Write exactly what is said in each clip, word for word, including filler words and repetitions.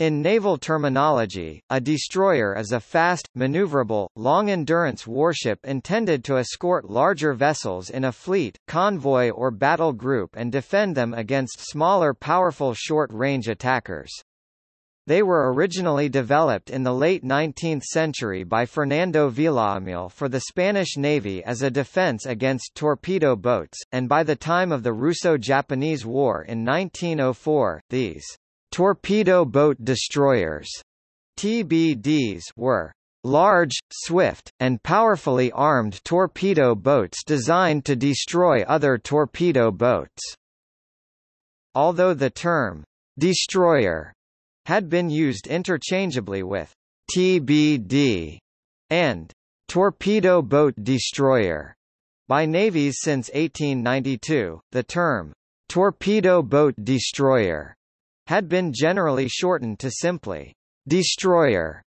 In naval terminology, a destroyer is a fast, maneuverable, long-endurance warship intended to escort larger vessels in a fleet, convoy or battle group and defend them against smaller powerful short-range attackers. They were originally developed in the late nineteenth century by Fernando Villaamil for the Spanish Navy as a defense against torpedo boats, and by the time of the Russo-Japanese War in nineteen oh four, these torpedo boat destroyers, T B Ds, were large, swift, and powerfully armed torpedo boats designed to destroy other torpedo boats. Although the term destroyer had been used interchangeably with T B D and torpedo boat destroyer by navies since eighteen ninety-two, the term torpedo boat destroyer had been generally shortened to simply destroyer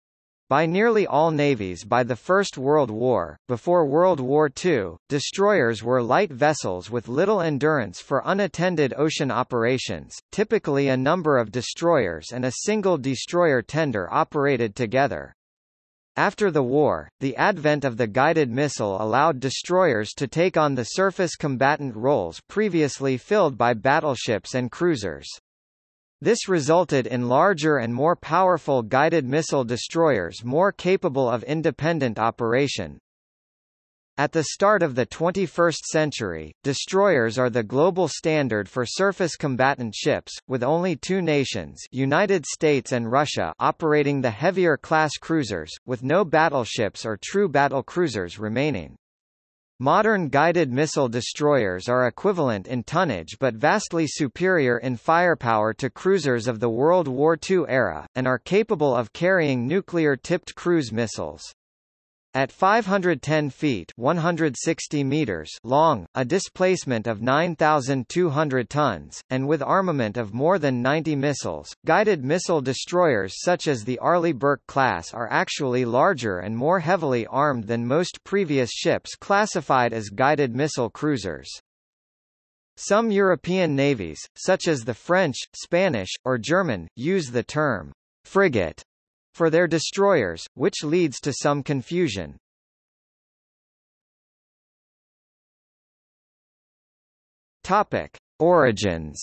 by nearly all navies by the First World War. Before World War Two, destroyers were light vessels with little endurance for unattended ocean operations. Typically, a number of destroyers and a single destroyer tender operated together. After the war, the advent of the guided missile allowed destroyers to take on the surface combatant roles previously filled by battleships and cruisers. This resulted in larger and more powerful guided missile destroyers more capable of independent operation. At the start of the twenty-first century, destroyers are the global standard for surface combatant ships, with only two nations, United States and Russia, operating the heavier class cruisers, with no battleships or true battle cruisers remaining. Modern guided missile destroyers are equivalent in tonnage but vastly superior in firepower to cruisers of the World War Two era, and are capable of carrying nuclear-tipped cruise missiles. At five hundred ten feet (one hundred sixty meters) long, a displacement of nine thousand two hundred tons, and with armament of more than ninety missiles, guided missile destroyers such as the Arleigh Burke class are actually larger and more heavily armed than most previous ships classified as guided missile cruisers. Some European navies, such as the French, Spanish, or German, use the term frigate for their destroyers, which leads to some confusion. Topic: Origins.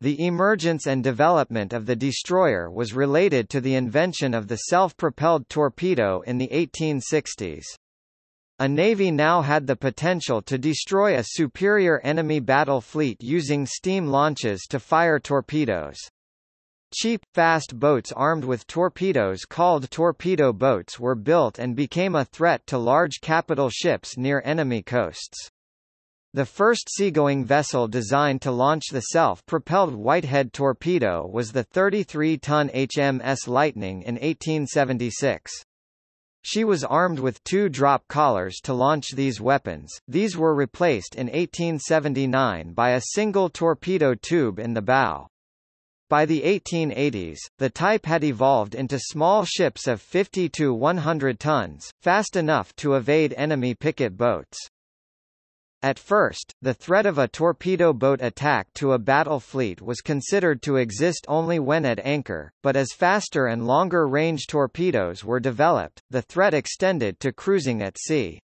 The emergence and development of the destroyer was related to the invention of the self-propelled torpedo in the eighteen sixties. A navy now had the potential to destroy a superior enemy battle fleet using steam launches to fire torpedoes. Cheap, fast boats armed with torpedoes called torpedo boats were built and became a threat to large capital ships near enemy coasts. The first seagoing vessel designed to launch the self-propelled Whitehead torpedo was the thirty-three ton H M S Lightning in eighteen seventy-six. She was armed with two drop collars to launch these weapons. These were replaced in eighteen seventy-nine by a single torpedo tube in the bow. By the eighteen eighties, the type had evolved into small ships of fifty to one hundred tons, fast enough to evade enemy picket boats. At first, the threat of a torpedo boat attack to a battle fleet was considered to exist only when at anchor, but as faster and longer-range torpedoes were developed, the threat extended to cruising at sea.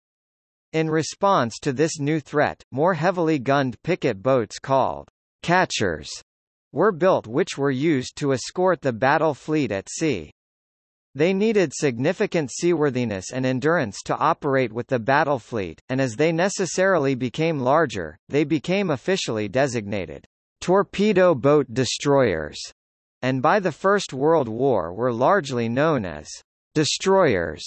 In response to this new threat, more heavily gunned picket boats called catchers were built, which were used to escort the battle fleet at sea. They needed significant seaworthiness and endurance to operate with the battle fleet, and as they necessarily became larger, they became officially designated torpedo boat destroyers, and by the First World War were largely known as destroyers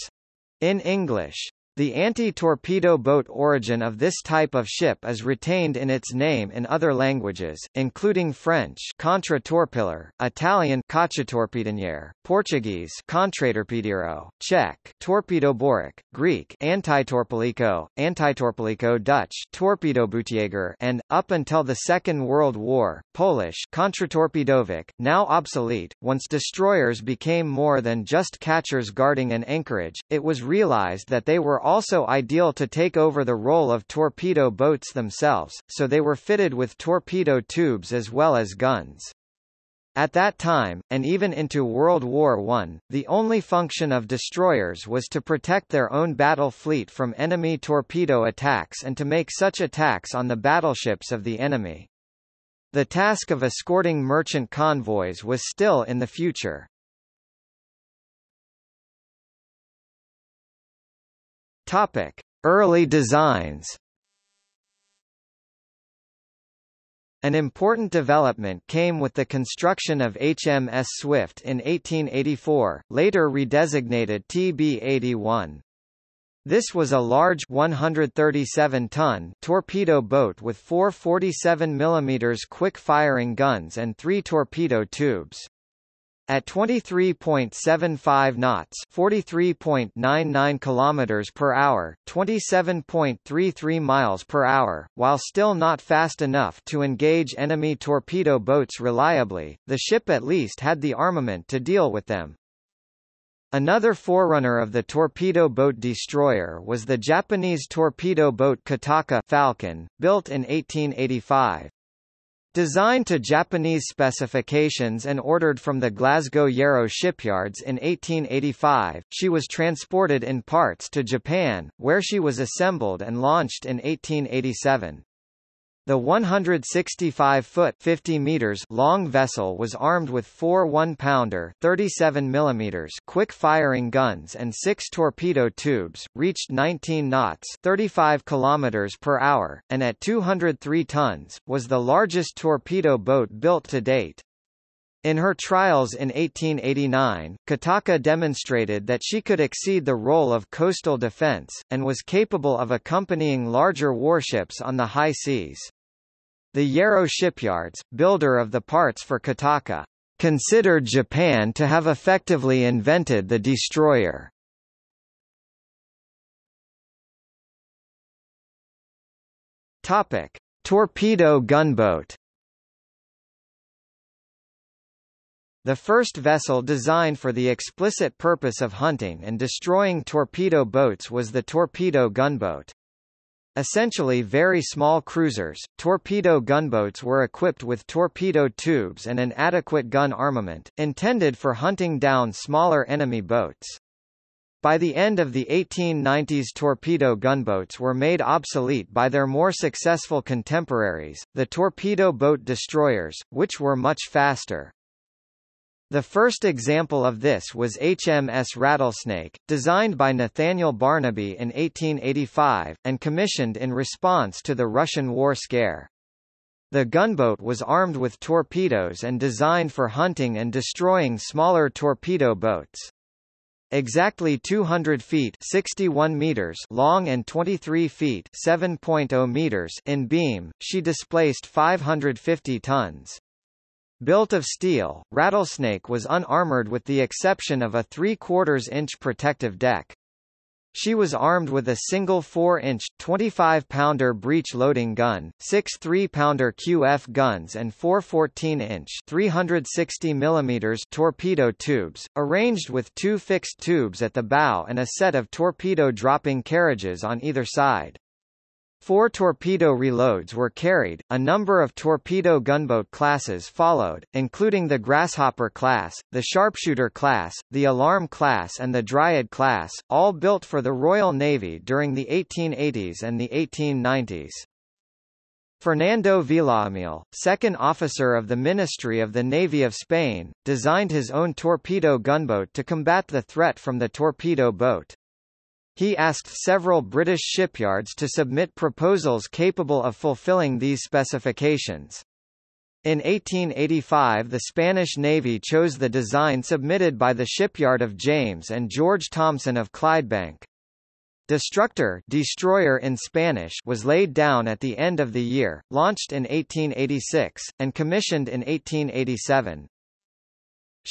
in English. The anti-torpedo boat origin of this type of ship is retained in its name in other languages, including French contratorpiller, Italian cacciatorpediniere, Portuguese contratorpediro, Czech torpedoboric, Greek antitorpelico, antitorpelico, Dutch torpedobutiger, and up until the Second World War, Polish contratorpedovic, now obsolete. Once destroyers became more than just catchers guarding an anchorage, it was realized that they were also ideal to take over the role of torpedo boats themselves, so they were fitted with torpedo tubes as well as guns. At that time, and even into World War One, the only function of destroyers was to protect their own battle fleet from enemy torpedo attacks and to make such attacks on the battleships of the enemy. The task of escorting merchant convoys was still in the future. Topic: Early designs. An important development came with the construction of H M S Swift in eighteen eighty-four, later redesignated T B eighty-one. This was a large one hundred thirty-seven ton torpedo boat with four forty-seven millimeter quick-firing guns and three torpedo tubes. At twenty-three point seven five knots, forty-three point nine nine kilometers per hour, twenty-seven point three three miles per hour, while still not fast enough to engage enemy torpedo boats reliably, the ship at least had the armament to deal with them. Another forerunner of the torpedo boat destroyer was the Japanese torpedo boat Kotaka Falcon, built in eighteen eighty-five. Designed to Japanese specifications and ordered from the Glasgow Yarrow shipyards in eighteen eighty-five, she was transported in parts to Japan, where she was assembled and launched in eighteen eighty-seven. The one hundred sixty-five foot (fifty meters) long vessel was armed with four one-pounder (thirty-seven millimeter) quick-firing guns and six torpedo tubes, reached nineteen knots (thirty-five kilometers per hour), and at two hundred three tons, was the largest torpedo boat built to date. In her trials in eighteen eighty-nine, Kotaka demonstrated that she could exceed the role of coastal defense, and was capable of accompanying larger warships on the high seas. The Yarrow shipyards, builder of the parts for Kotaka, considered Japan to have effectively invented the destroyer. Topic: Torpedo gunboat. The first vessel designed for the explicit purpose of hunting and destroying torpedo boats was the torpedo gunboat. Essentially very small cruisers, torpedo gunboats were equipped with torpedo tubes and an adequate gun armament, intended for hunting down smaller enemy boats. By the end of the eighteen nineties, torpedo gunboats were made obsolete by their more successful contemporaries, the torpedo boat destroyers, which were much faster. The first example of this was H M S Rattlesnake, designed by Nathaniel Barnaby in eighteen eighty-five, and commissioned in response to the Russian war scare. The gunboat was armed with torpedoes and designed for hunting and destroying smaller torpedo boats. Exactly two hundred feet (sixty-one meters) long and twenty-three feet (seven point zero meters) in beam, she displaced five hundred fifty tons. Built of steel, Rattlesnake was unarmored with the exception of a three quarters inch protective deck. She was armed with a single four inch, twenty-five pounder breech-loading gun, six three pounder Q F guns and four fourteen inch (three hundred sixty millimeter) torpedo tubes, arranged with two fixed tubes at the bow and a set of torpedo dropping carriages on either side. Four torpedo reloads were carried. A number of torpedo gunboat classes followed, including the Grasshopper class, the Sharpshooter class, the Alarm class, and the Dryad class, all built for the Royal Navy during the eighteen eighties and the eighteen nineties. Fernando Villaamil, second officer of the Ministry of the Navy of Spain, designed his own torpedo gunboat to combat the threat from the torpedo boat. He asked several British shipyards to submit proposals capable of fulfilling these specifications. In eighteen eighty-five, the Spanish Navy chose the design submitted by the shipyard of James and George Thompson of Clydebank. Destructor, destroyer in Spanish, was laid down at the end of the year, launched in eighteen eighty-six, and commissioned in eighteen eighty-seven.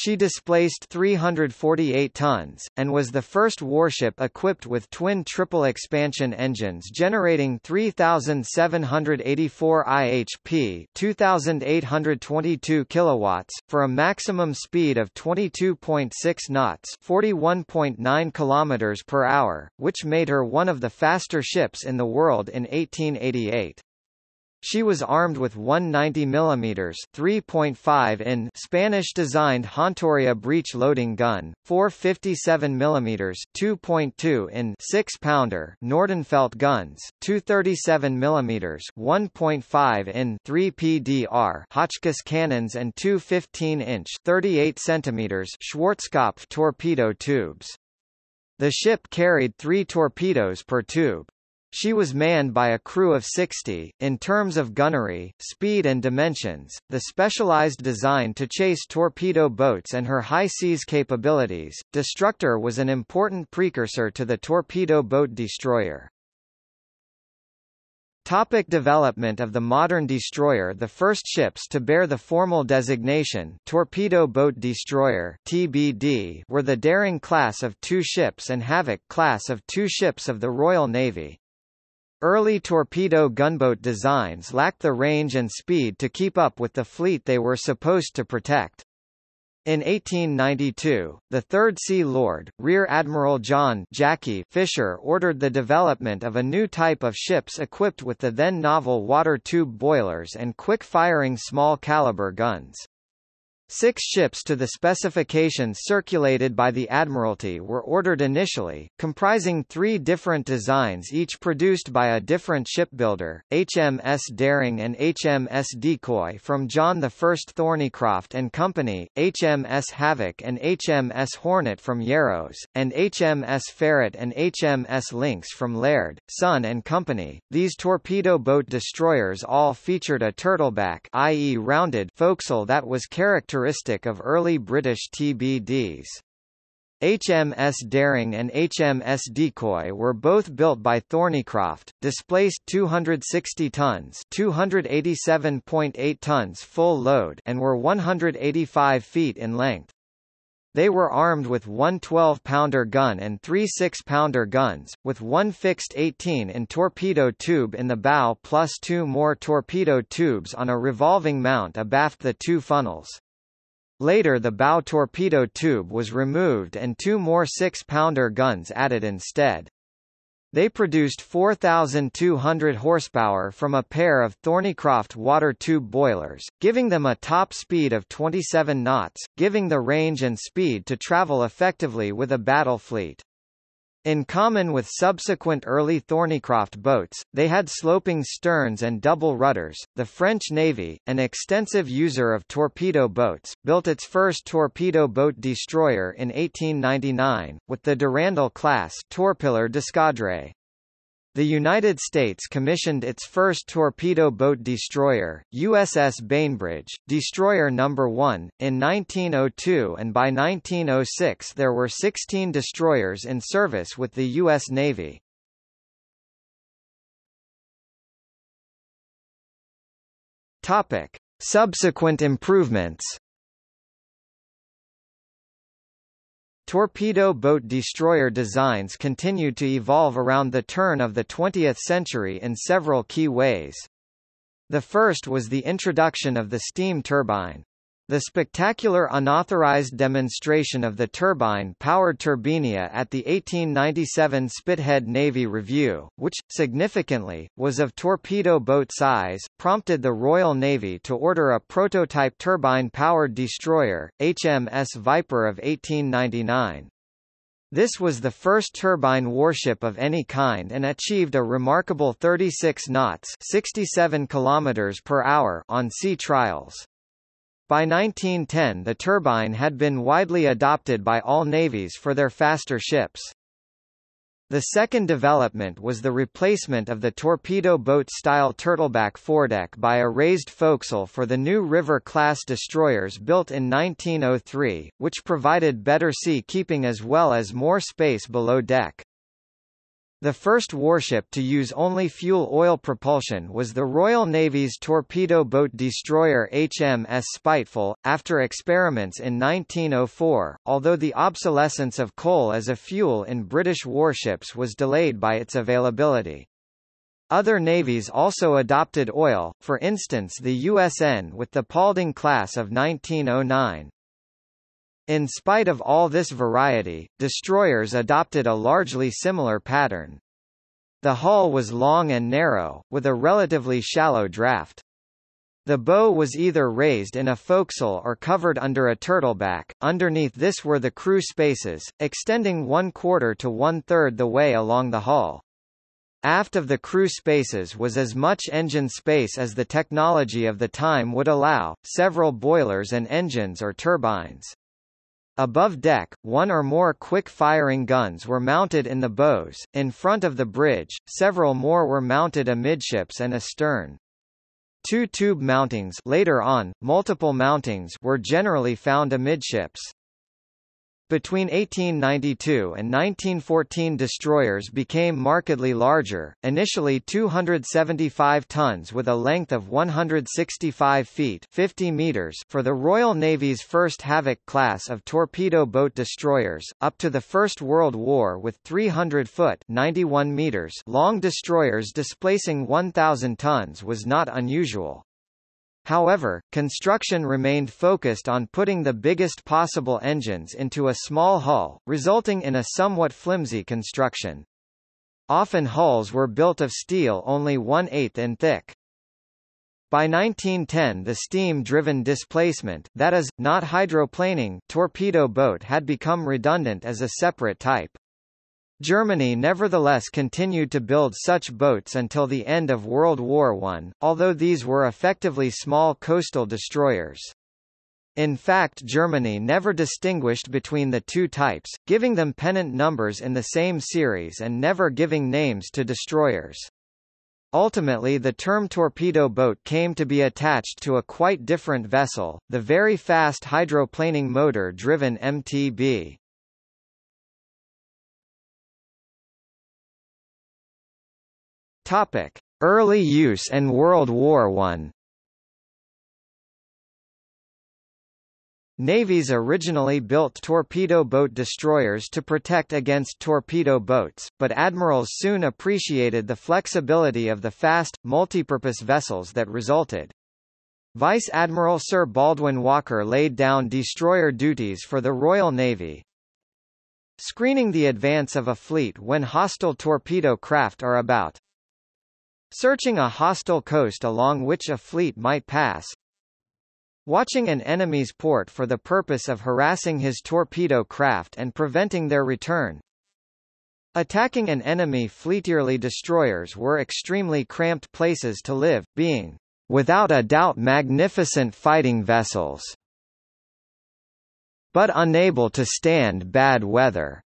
She displaced three hundred forty-eight tons, and was the first warship equipped with twin triple-expansion engines generating three thousand seven hundred eighty-four I H P two thousand eight hundred twenty-two kilowatts, for a maximum speed of twenty-two point six knots forty-one point nine kilometers per hour, which made her one of the faster ships in the world in eighteen eighty-eight. She was armed with one ninety millimeter three point five inch Spanish-designed Hontoria breech-loading gun, four fifty-seven millimeter two point two inch six-pounder Nordenfelt guns, two thirty-seven millimeter one point five inch three P D R Hotchkiss cannons and two fifteen inch thirty-eight centimeter Schwarzkopf torpedo tubes. The ship carried three torpedoes per tube. She was manned by a crew of sixty. In terms of gunnery, speed and dimensions, the specialized design to chase torpedo boats and her high seas capabilities, Destructor was an important precursor to the torpedo boat destroyer. Topic development of the modern destroyer. The first ships to bear the formal designation torpedo boat destroyer (T B D) were the Daring class of two ships and Havoc class of two ships of the Royal Navy. Early torpedo gunboat designs lacked the range and speed to keep up with the fleet they were supposed to protect. In eighteen ninety-two, the Third Sea Lord, Rear Admiral John "Jackie" Fisher ordered the development of a new type of ships equipped with the then-novel water-tube boilers and quick-firing small-caliber guns. Six ships to the specifications circulated by the Admiralty were ordered initially, comprising three different designs each produced by a different shipbuilder, H M S Daring and H M S Decoy from John the First Thornycroft and Company, H M S Havoc and H M S Hornet from Yarrow's, and H M S Ferret and H M S Lynx from Laird, Son and Company. These torpedo boat destroyers all featured a turtleback, that is rounded, forecastle that was characterized characteristic of early British T B Ds. H M S Daring and H M S Decoy were both built by Thornycroft, displaced two hundred sixty tons two hundred eighty-seven point eight tons full load and were one hundred eighty-five feet in length. They were armed with one twelve-pounder gun and three six-pounder guns, with one fixed eighteen inch torpedo tube in the bow plus two more torpedo tubes on a revolving mount abaft the two funnels. Later the bow torpedo tube was removed and two more six-pounder guns added instead. They produced four thousand two hundred horsepower from a pair of Thornycroft water tube boilers, giving them a top speed of twenty-seven knots, giving the range and speed to travel effectively with a battle fleet. In common with subsequent early Thornycroft boats, they had sloping sterns and double rudders. The French Navy, an extensive user of torpedo boats, built its first torpedo boat destroyer in eighteen ninety-nine, with the Durandal class torpilleur d'escadre. The United States commissioned its first torpedo boat destroyer, U S S Bainbridge, Destroyer number one, in nineteen oh two, and by nineteen oh six there were sixteen destroyers in service with the U S Navy. Topic: Subsequent improvements. Torpedo boat destroyer designs continued to evolve around the turn of the twentieth century in several key ways. The first was the introduction of the steam turbine. The spectacular unauthorized demonstration of the turbine-powered Turbinia at the eighteen ninety-seven Spithead Navy Review, which, significantly, was of torpedo boat size, prompted the Royal Navy to order a prototype turbine-powered destroyer, H M S Viper of eighteen ninety-nine. This was the first turbine warship of any kind and achieved a remarkable thirty-six knots sixty-seven kilometers per hour on sea trials. By nineteen ten the turbine had been widely adopted by all navies for their faster ships. The second development was the replacement of the torpedo boat-style turtleback foredeck by a raised forecastle for the new River-class destroyers built in nineteen oh three, which provided better sea keeping as well as more space below deck. The first warship to use only fuel oil propulsion was the Royal Navy's torpedo boat destroyer H M S Spiteful, after experiments in nineteen oh four, although the obsolescence of coal as a fuel in British warships was delayed by its availability. Other navies also adopted oil, for instance the U S N with the Paulding class of nineteen oh nine. In spite of all this variety, destroyers adopted a largely similar pattern. The hull was long and narrow, with a relatively shallow draft. The bow was either raised in a forecastle or covered under a turtleback. Underneath this were the crew spaces, extending one quarter to one-third the way along the hull. Aft of the crew spaces was as much engine space as the technology of the time would allow, several boilers and engines or turbines. Above deck, one or more quick-firing guns were mounted in the bows. In front of the bridge, several more were mounted amidships and astern. Two tube mountings later on, multiple mountings were generally found amidships. Between eighteen ninety-two and nineteen fourteen, destroyers became markedly larger, initially two hundred seventy-five tons with a length of one hundred sixty-five feet fifty meters for the Royal Navy's first Havoc class of torpedo boat destroyers, up to the First World War with three hundred foot ninety-one meters long destroyers displacing one thousand tons was not unusual. However, construction remained focused on putting the biggest possible engines into a small hull, resulting in a somewhat flimsy construction. Often hulls were built of steel only one eighth in thick. By nineteen ten, the steam-driven displacement, that is, not hydroplaning, torpedo boat had become redundant as a separate type. Germany nevertheless continued to build such boats until the end of World War One, although these were effectively small coastal destroyers. In fact, Germany never distinguished between the two types, giving them pennant numbers in the same series and never giving names to destroyers. Ultimately, the term torpedo boat came to be attached to a quite different vessel, the very fast hydroplaning motor-driven M T B. Topic: Early use and World War One. Navies originally built torpedo boat destroyers to protect against torpedo boats, but admirals soon appreciated the flexibility of the fast, multipurpose vessels that resulted. Vice Admiral Sir Baldwin Walker laid down destroyer duties for the Royal Navy. Screening the advance of a fleet when hostile torpedo craft are about. Searching a hostile coast along which a fleet might pass. Watching an enemy's port for the purpose of harassing his torpedo craft and preventing their return. Attacking an enemy fleet. Early destroyers were extremely cramped places to live, being, without a doubt, magnificent fighting vessels, but unable to stand bad weather.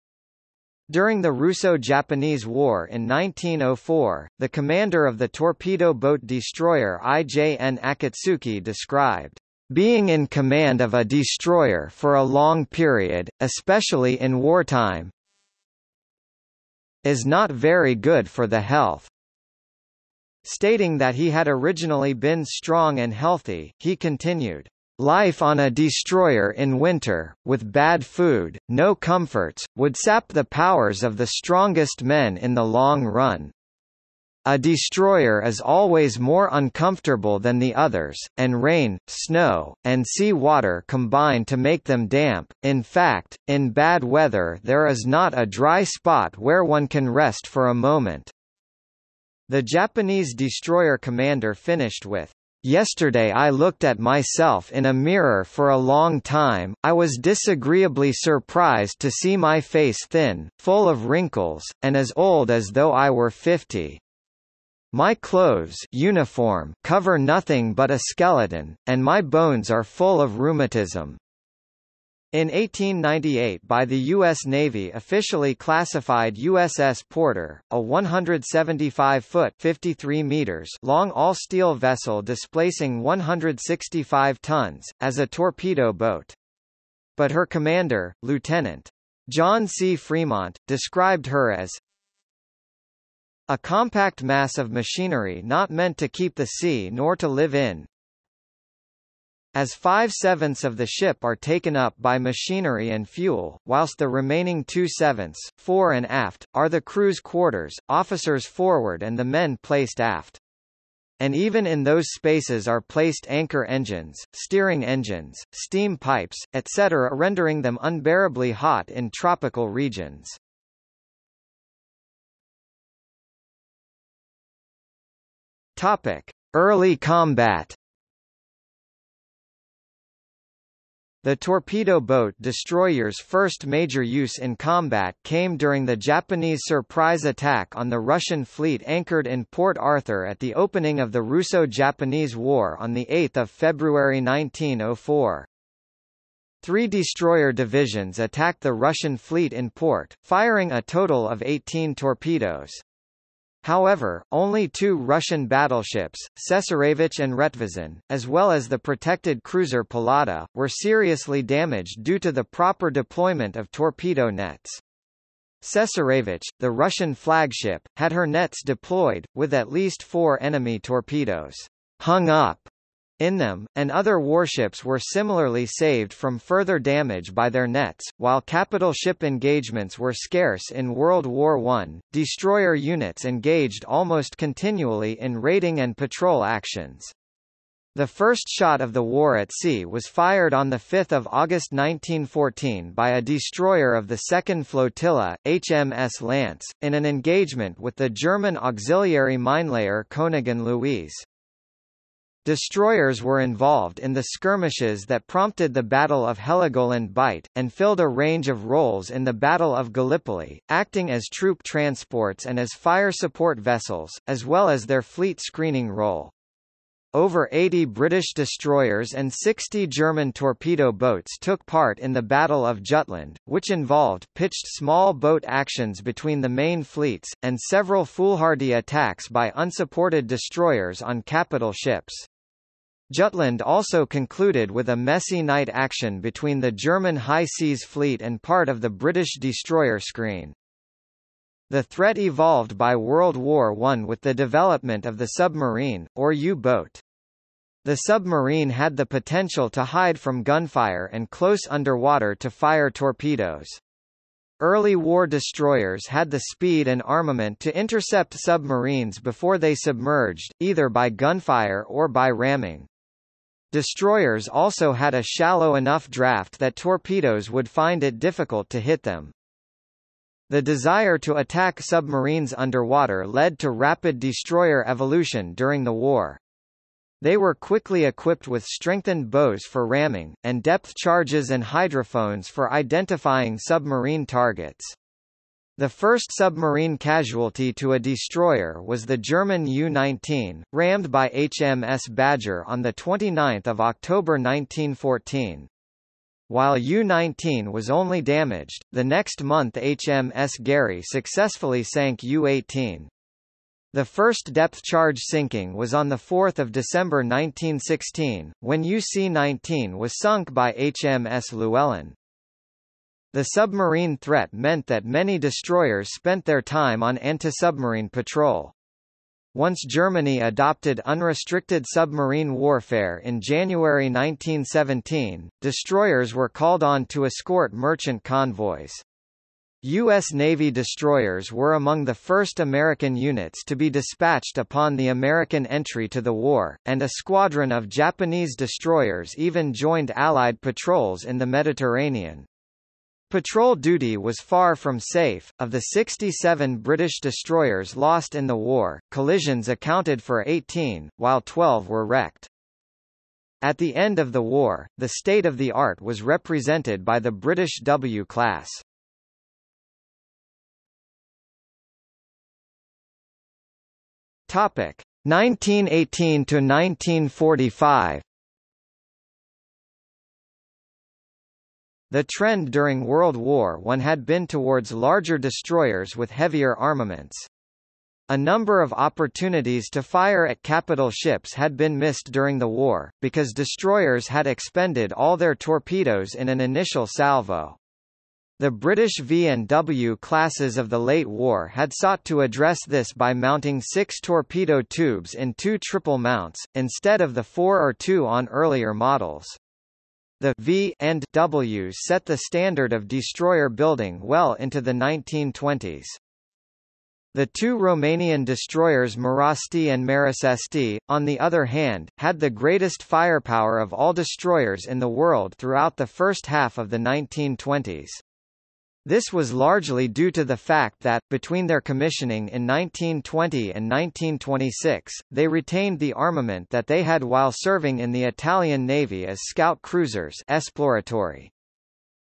During the Russo-Japanese War in nineteen oh four, the commander of the torpedo boat destroyer I J N Akatsuki described, "...being in command of a destroyer for a long period, especially in wartime, is not very good for the health." Stating that he had originally been strong and healthy, he continued, "Life on a destroyer in winter, with bad food, no comforts, would sap the powers of the strongest men in the long run. A destroyer is always more uncomfortable than the others, and rain, snow, and sea water combine to make them damp. In fact, in bad weather there is not a dry spot where one can rest for a moment." The Japanese destroyer commander finished with, "Yesterday I looked at myself in a mirror for a long time. I was disagreeably surprised to see my face thin, full of wrinkles, and as old as though I were fifty. My clothes, uniform, cover nothing but a skeleton, and my bones are full of rheumatism." In eighteen ninety-eight, by the U S Navy officially classified U S S Porter, a one hundred seventy-five foot fifty-three meters long all-steel vessel displacing one hundred sixty-five tons, as a torpedo boat. But her commander, Lieutenant John C. Fremont, described her as A compact mass of machinery not meant to keep the sea nor to live in. As five-sevenths of the ship are taken up by machinery and fuel, whilst the remaining two-sevenths, fore and aft, are the crew's quarters, officers forward and the men placed aft. And even in those spaces are placed anchor engines, steering engines, steam pipes, et cetera, rendering them unbearably hot in tropical regions. Topic: Early combat. The torpedo boat destroyer's first major use in combat came during the Japanese surprise attack on the Russian fleet anchored in Port Arthur at the opening of the Russo-Japanese War on the eighth of February nineteen oh four. Three destroyer divisions attacked the Russian fleet in port, firing a total of eighteen torpedoes. However, only two Russian battleships, Cesarevich and Retvizan, as well as the protected cruiser Pallada, were seriously damaged due to the proper deployment of torpedo nets. Cesarevich, the Russian flagship, had her nets deployed, with at least four enemy torpedoes hung up in them, and other warships were similarly saved from further damage by their nets. While capital ship engagements were scarce in World War One, destroyer units engaged almost continually in raiding and patrol actions. The first shot of the war at sea was fired on the fifth of August nineteen fourteen by a destroyer of the second Flotilla, H M S Lance, in an engagement with the German auxiliary minelayer Königin Luise. Destroyers were involved in the skirmishes that prompted the Battle of Heligoland Bight, and filled a range of roles in the Battle of Gallipoli, acting as troop transports and as fire support vessels, as well as their fleet screening role. Over eighty British destroyers and sixty German torpedo boats took part in the Battle of Jutland, which involved pitched small boat actions between the main fleets, and several foolhardy attacks by unsupported destroyers on capital ships. Jutland also concluded with a messy night action between the German High Seas Fleet and part of the British destroyer screen. The threat evolved by World War One with the development of the submarine, or U-boat. The submarine had the potential to hide from gunfire and close underwater to fire torpedoes. Early war destroyers had the speed and armament to intercept submarines before they submerged, either by gunfire or by ramming. Destroyers also had a shallow enough draft that torpedoes would find it difficult to hit them. The desire to attack submarines underwater led to rapid destroyer evolution during the war. They were quickly equipped with strengthened bows for ramming, and depth charges and hydrophones for identifying submarine targets. The first submarine casualty to a destroyer was the German U nineteen, rammed by H M S Badger on the twenty-ninth of October nineteen fourteen. While U nineteen was only damaged, the next month H M S Gary successfully sank U eighteen. The first depth charge sinking was on the fourth of December nineteen sixteen, when U C nineteen was sunk by H M S Llewellyn. The submarine threat meant that many destroyers spent their time on anti-submarine patrol. Once Germany adopted unrestricted submarine warfare in January nineteen seventeen, destroyers were called on to escort merchant convoys. U S Navy destroyers were among the first American units to be dispatched upon the American entry to the war, and a squadron of Japanese destroyers even joined Allied patrols in the Mediterranean. Patrol duty was far from safe. Of the sixty-seven British destroyers lost in the war, collisions accounted for eighteen, while twelve were wrecked. At the end of the war, the state of the art was represented by the British W class. Topic: nineteen eighteen to nineteen forty-five. The trend during World War One had been towards larger destroyers with heavier armaments. A number of opportunities to fire at capital ships had been missed during the war, because destroyers had expended all their torpedoes in an initial salvo. The British V and W classes of the late war had sought to address this by mounting six torpedo tubes in two triple mounts, instead of the four or two on earlier models. The V and W set the standard of destroyer building well into the nineteen twenties. The two Romanian destroyers Mărești and Mărești, on the other hand, had the greatest firepower of all destroyers in the world throughout the first half of the nineteen twenties. This was largely due to the fact that, between their commissioning in nineteen twenty and nineteen twenty-six, they retained the armament that they had while serving in the Italian Navy as scout cruisers Esploratori.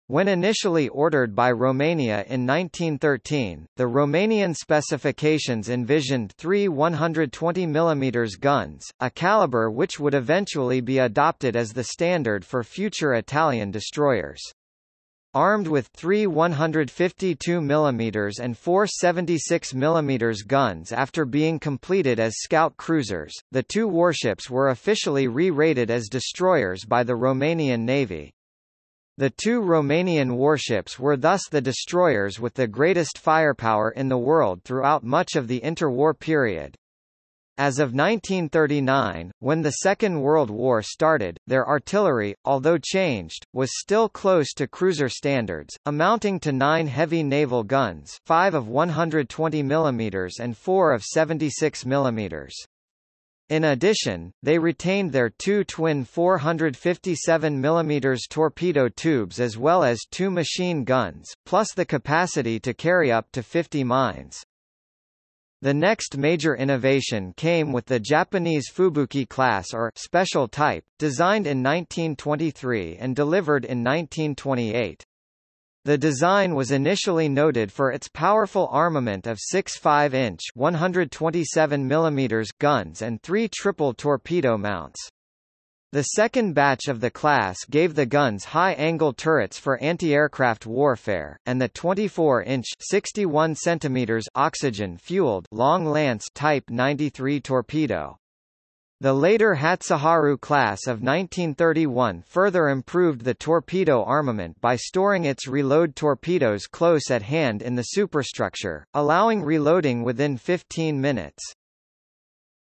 When initially ordered by Romania in nineteen thirteen, the Romanian specifications envisioned three one hundred twenty millimeter guns, a caliber which would eventually be adopted as the standard for future Italian destroyers. Armed with three one hundred fifty-two millimeter and four seventy-six millimeter guns after being completed as scout cruisers, the two warships were officially re-rated as destroyers by the Romanian Navy. The two Romanian warships were thus the destroyers with the greatest firepower in the world throughout much of the interwar period. As of nineteen thirty-nine, when the Second World War started, their artillery, although changed, was still close to cruiser standards, amounting to nine heavy naval guns, five of one hundred twenty millimeter and four of seventy-six millimeter. In addition, they retained their two twin four hundred fifty-seven millimeter torpedo tubes as well as two machine guns, plus the capacity to carry up to fifty mines. The next major innovation came with the Japanese Fubuki class or special type, designed in nineteen twenty-three and delivered in nineteen twenty-eight. The design was initially noted for its powerful armament of six five-inch (one hundred twenty-seven millimeter) guns and three triple torpedo mounts. The second batch of the class gave the guns high-angle turrets for anti-aircraft warfare, and the twenty-four-inch (sixty-one centimeter) oxygen-fueled Long Lance Type ninety-three torpedo. The later Hatsuharu class of nineteen thirty-one further improved the torpedo armament by storing its reload torpedoes close at hand in the superstructure, allowing reloading within fifteen minutes.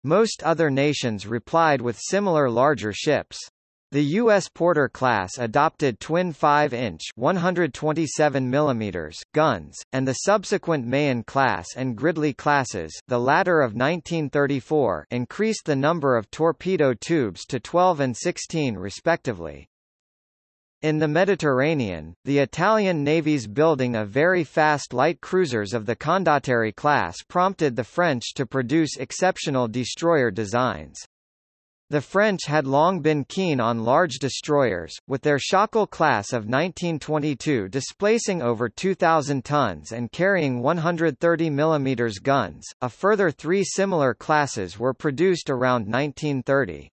Most other nations replied with similar larger ships. The U S Porter class adopted twin five-inch (one hundred twenty-seven millimeter) guns, and the subsequent Mahon class and Gridley classes, the latter of nineteen thirty-four, increased the number of torpedo tubes to twelve and sixteen respectively. In the Mediterranean, the Italian Navy's building of very fast light cruisers of the Condottieri class prompted the French to produce exceptional destroyer designs. The French had long been keen on large destroyers, with their Shackle class of nineteen twenty-two displacing over two thousand tons and carrying one hundred thirty millimeter guns. A further three similar classes were produced around nineteen thirty.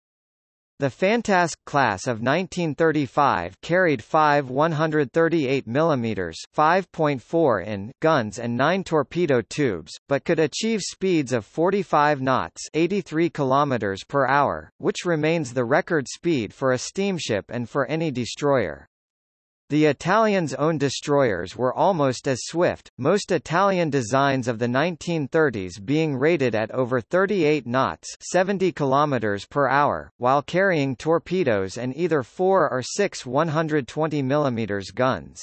The Fantasque class of nineteen thirty-five carried five one hundred thirty-eight millimeter (five point four inch) guns and nine torpedo tubes, but could achieve speeds of forty-five knots (eighty-three kilometers per hour), which remains the record speed for a steamship and for any destroyer. The Italians' own destroyers were almost as swift, most Italian designs of the nineteen thirties being rated at over thirty-eight knots (seventy kilometers per hour), while carrying torpedoes and either four or six one hundred twenty millimeter guns.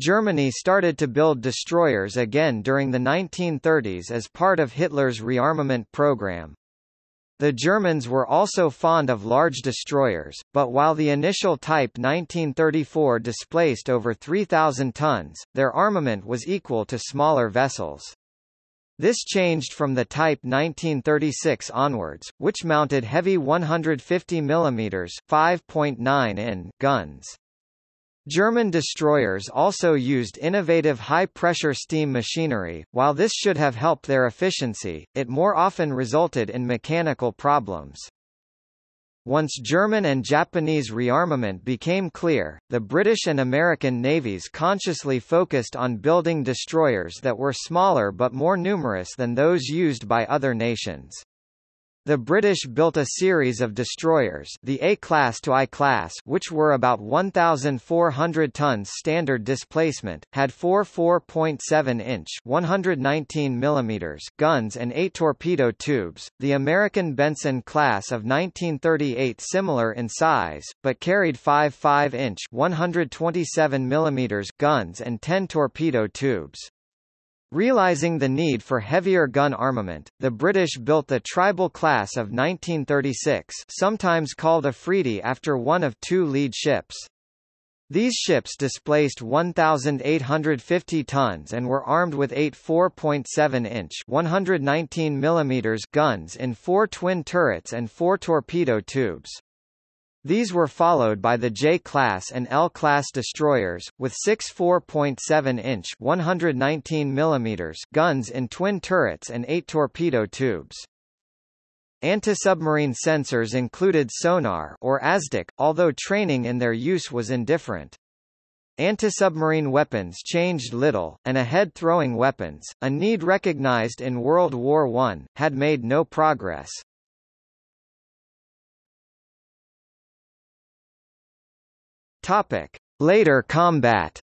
Germany started to build destroyers again during the nineteen thirties as part of Hitler's rearmament program. The Germans were also fond of large destroyers, but while the initial Type nineteen thirty-four displaced over three thousand tons, their armament was equal to smaller vessels. This changed from the Type nineteen thirty-six onwards, which mounted heavy one hundred fifty millimeter (five point nine inch) guns. German destroyers also used innovative high-pressure steam machinery. While this should have helped their efficiency, it more often resulted in mechanical problems. Once German and Japanese rearmament became clear, the British and American navies consciously focused on building destroyers that were smaller but more numerous than those used by other nations. The British built a series of destroyers, the A-class to I-class, which were about one thousand four hundred tons standard displacement, had four four point seven inch (one hundred nineteen millimeters) guns and eight torpedo tubes. The American Benson class of nineteen thirty-eight, similar in size, but carried five five inch (one hundred twenty-seven millimeters) guns and ten torpedo tubes. Realizing the need for heavier gun armament, the British built the Tribal class of nineteen thirty-six, sometimes called a Afridi after one of two lead ships. These ships displaced one thousand eight hundred fifty tons and were armed with eight four point seven inch (one hundred nineteen millimeters) guns in four twin turrets and four torpedo tubes. These were followed by the J-class and L-class destroyers, with six four point seven inch (one hundred nineteen millimeters) guns in twin turrets and eight torpedo tubes. Anti-submarine sensors included sonar or ASDIC, although training in their use was indifferent. Anti-submarine weapons changed little, and ahead-throwing weapons, a need recognized in World War One, had made no progress. Later combat.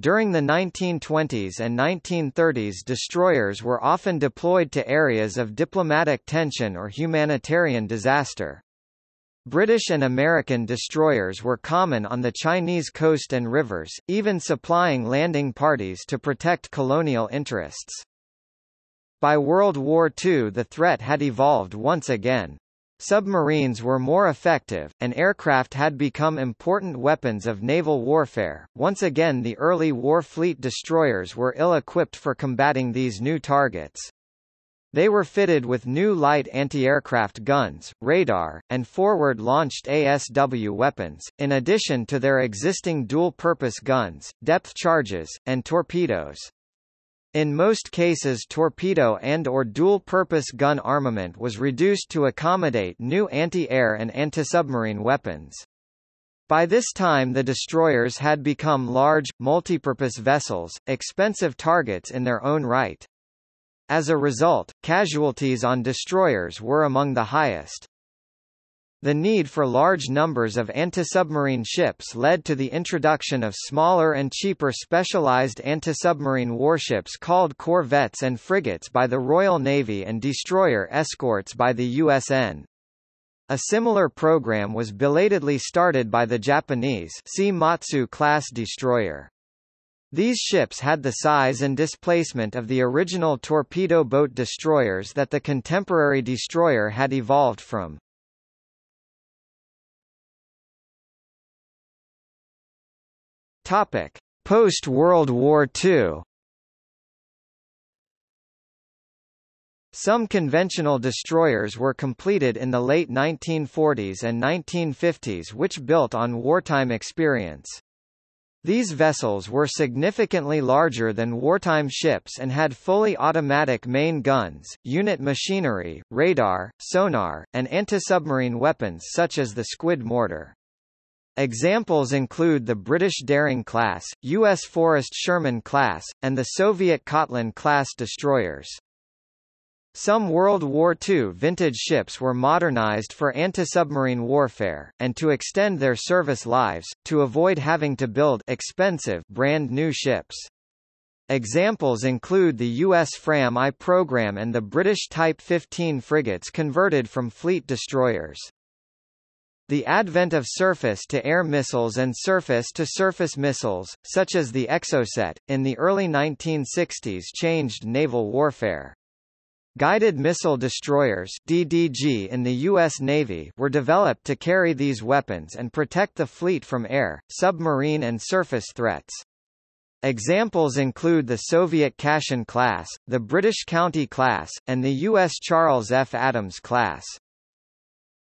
During the nineteen twenties and nineteen thirties, destroyers were often deployed to areas of diplomatic tension or humanitarian disaster. British and American destroyers were common on the Chinese coast and rivers, even supplying landing parties to protect colonial interests. By World War Two, the threat had evolved once again. Submarines were more effective, and aircraft had become important weapons of naval warfare. Once again, the early war fleet destroyers were ill-equipped for combating these new targets. They were fitted with new light anti-aircraft guns, radar, and forward-launched A S W weapons, in addition to their existing dual-purpose guns, depth charges, and torpedoes. In most cases, torpedo and or dual-purpose gun armament was reduced to accommodate new anti-air and anti-submarine weapons. By this time, the destroyers had become large, multipurpose vessels, expensive targets in their own right. As a result, casualties on destroyers were among the highest. The need for large numbers of anti-submarine ships led to the introduction of smaller and cheaper specialized anti-submarine warships called corvettes and frigates by the Royal Navy and destroyer escorts by the U S N. A similar program was belatedly started by the Japanese Matsu-class destroyer. These ships had the size and displacement of the original torpedo boat destroyers that the contemporary destroyer had evolved from. Topic: Post-World War Two. Some conventional destroyers were completed in the late nineteen forties and nineteen fifties, which built on wartime experience. These vessels were significantly larger than wartime ships and had fully automatic main guns, unit machinery, radar, sonar, and anti-submarine weapons such as the squid mortar. Examples include the British Daring class, U S Forrest Sherman class, and the Soviet Kotlin class destroyers. Some World War Two vintage ships were modernized for anti-submarine warfare, and to extend their service lives, to avoid having to build expensive brand-new ships. Examples include the U S Fram one program and the British Type fifteen frigates converted from fleet destroyers. The advent of surface-to-air missiles and surface-to-surface missiles, such as the Exocet, in the early nineteen sixties changed naval warfare. Guided missile destroyers D D G in the U S Navy were developed to carry these weapons and protect the fleet from air, submarine and surface threats. Examples include the Soviet Kashin class, the British County class, and the U S Charles F. Adams class.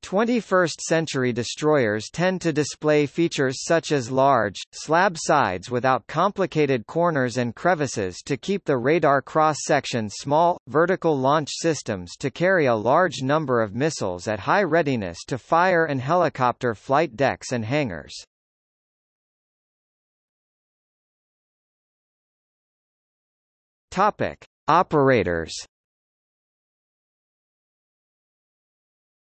twenty-first century destroyers tend to display features such as large, slab sides without complicated corners and crevices to keep the radar cross-section small, vertical launch systems to carry a large number of missiles at high readiness to fire and helicopter flight decks and hangars. Topic: Operators.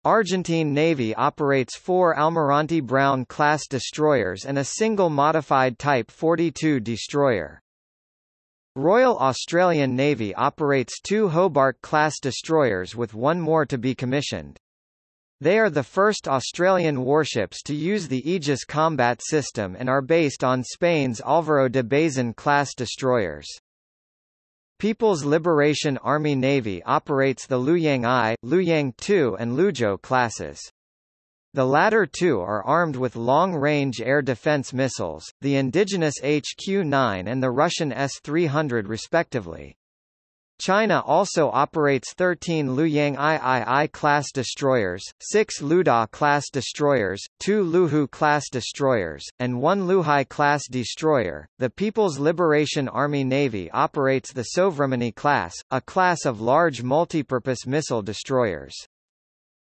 Argentine Navy operates four Almirante Brown-class destroyers and a single modified Type forty-two destroyer. Royal Australian Navy operates two Hobart-class destroyers with one more to be commissioned. They are the first Australian warships to use the Aegis combat system and are based on Spain's Álvaro de Bazán-class destroyers. People's Liberation Army Navy operates the Luyang I, Luyang two and Luzhou classes. The latter two are armed with long-range air defense missiles, the indigenous H Q nine and the Russian S three hundred respectively. China also operates thirteen Luyang two class destroyers, six Luda-class destroyers, two Luhu-class destroyers, and one Luhai-class destroyer. The People's Liberation Army Navy operates the Sovremeni class, a class of large multipurpose missile destroyers.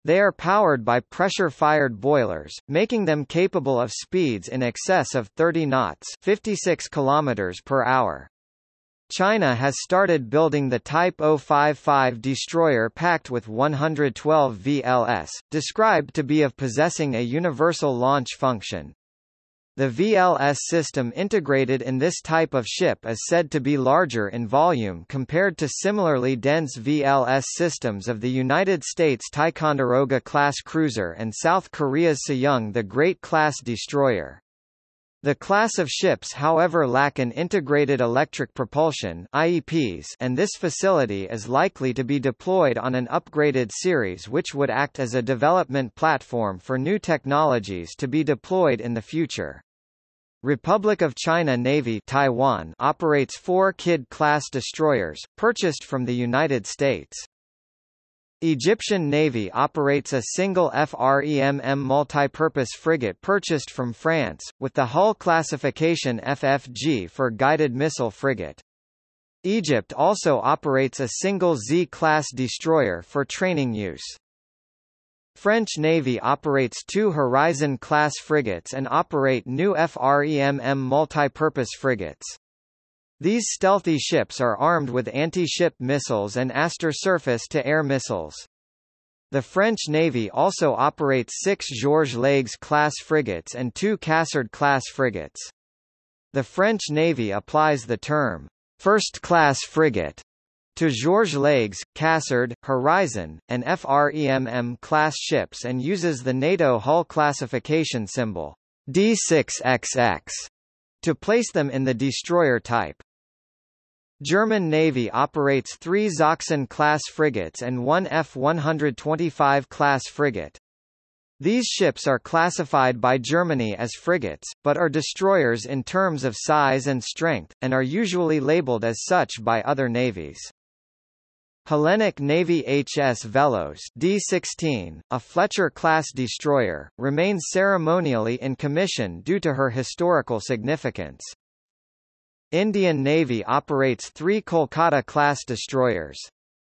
They are powered by pressure-fired boilers, making them capable of speeds in excess of thirty knots, fifty-six kilometers per hour. China has started building the Type zero five five destroyer packed with one hundred twelve V L S, described to be of possessing a universal launch function. The V L S system integrated in this type of ship is said to be larger in volume compared to similarly dense V L S systems of the United States Ticonderoga-class cruiser and South Korea's Sejong the Great-class destroyer. The class of ships however lack an integrated electric propulsion I E Ps, and this facility is likely to be deployed on an upgraded series which would act as a development platform for new technologies to be deployed in the future. Republic of China Navy Taiwan operates four Kid-class destroyers, purchased from the United States. Egyptian Navy operates a single FREMM multipurpose frigate purchased from France, with the hull classification F F G for guided missile frigate. Egypt also operates a single Z-class destroyer for training use. French Navy operates two Horizon-class frigates and operate new FREMM multipurpose frigates. These stealthy ships are armed with anti-ship missiles and Aster surface-to-air missiles. The French Navy also operates six Georges Lèges-class frigates and two Cassard-class frigates. The French Navy applies the term, first-class frigate, to Georges Lèges, Cassard, Horizon, and FREMM-class ships and uses the NATO hull classification symbol, D six X X, to place them in the destroyer type. German Navy operates three Sachsen-class frigates and one F one twenty-five class frigate. These ships are classified by Germany as frigates, but are destroyers in terms of size and strength, and are usually labeled as such by other navies. Hellenic Navy H S Velos D sixteen, a Fletcher-class destroyer, remains ceremonially in commission due to her historical significance. Indian Navy operates three Kolkata-class destroyers.